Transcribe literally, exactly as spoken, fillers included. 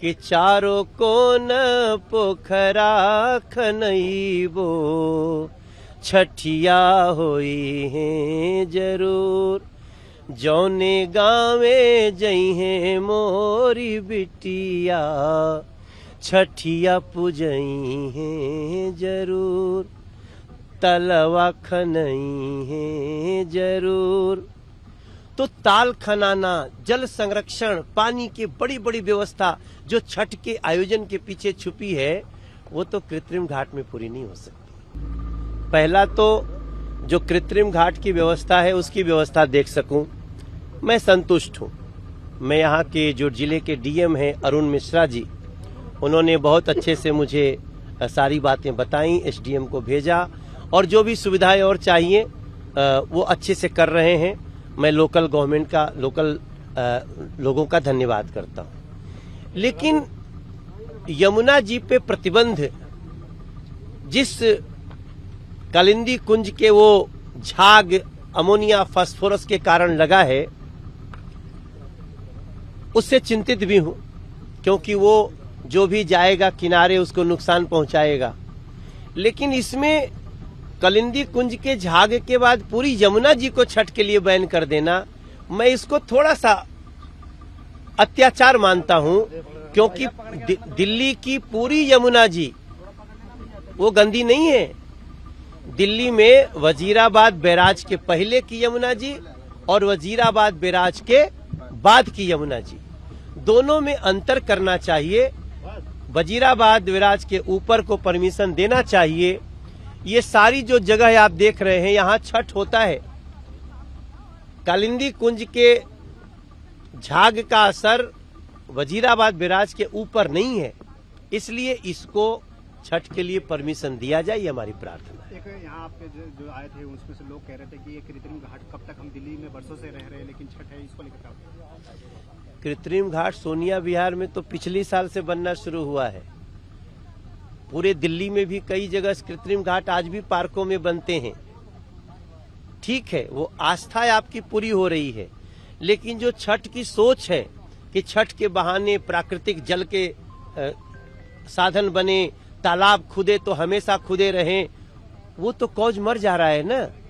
कि चारों कोन पोखरा खनइबो, छठिया होई हैं जरूर, जौने गावे जइहें मोरी बिटिया, छठिया पूजई हैं जरूर, तलवा खनई हैं जरूर। तो ताल खनाना, जल संरक्षण, पानी की बड़ी बड़ी व्यवस्था जो छठ के आयोजन के पीछे छुपी है, वो तो कृत्रिम घाट में पूरी नहीं हो सकती। पहला तो जो कृत्रिम घाट की व्यवस्था है उसकी व्यवस्था देख सकूं, मैं संतुष्ट हूं। मैं यहाँ के जो जिले के डीएम हैं अरुण मिश्रा जी, उन्होंने बहुत अच्छे से मुझे सारी बातें बताई, एसडीएम को भेजा, और जो भी सुविधाएं और चाहिए वो अच्छे से कर रहे हैं। मैं लोकल गवर्नमेंट का, लोकल लोगों का धन्यवाद करता हूं। लेकिन यमुना जी पे प्रतिबंध, जिस कलिंदी कुंज के वो झाग अमोनिया फास्फोरस के कारण लगा है, उससे चिंतित भी हूं, क्योंकि वो जो भी जाएगा किनारे उसको नुकसान पहुंचाएगा। लेकिन इसमें कलिंदी कुंज के झाग के बाद पूरी यमुना जी को छठ के लिए बैन कर देना, मैं इसको थोड़ा सा अत्याचार मानता हूं, क्योंकि दि, दिल्ली की पूरी यमुना जी वो गंदी नहीं है। दिल्ली में वजीराबाद बैराज के पहले की यमुना जी और वजीराबाद बैराज के बाद की यमुना जी, दोनों में अंतर करना चाहिए। वजीराबाद बैराज के ऊपर को परमिशन देना चाहिए। ये सारी जो जगह आप देख रहे हैं यहाँ छठ होता है। कलिंदी कुंज के झाग का असर वजीराबाद बैराज के ऊपर नहीं है, इसलिए इसको छठ के लिए परमिशन दिया जाए, ये हमारी प्रार्थना है। देखो यहाँ आपके जो आए थे उसमें से लोग कह रहे थे कि ये कृत्रिम घाट कब तक, हम दिल्ली में बरसों से रह रहे हैं लेकिन छठ है, इसको लेकर। कृत्रिम घाट सोनिया बिहार में तो पिछले साल से बनना शुरू हुआ है। पूरे दिल्ली में भी कई जगह कृत्रिम घाट आज भी पार्कों में बनते हैं। ठीक है, वो आस्था आपकी पूरी हो रही है, लेकिन जो छठ की सोच है कि छठ के बहाने प्राकृतिक जल के आ, साधन बने, तालाब खुदे तो हमेशा खुदे रहें, वो तो कौज मर जा रहा है ना।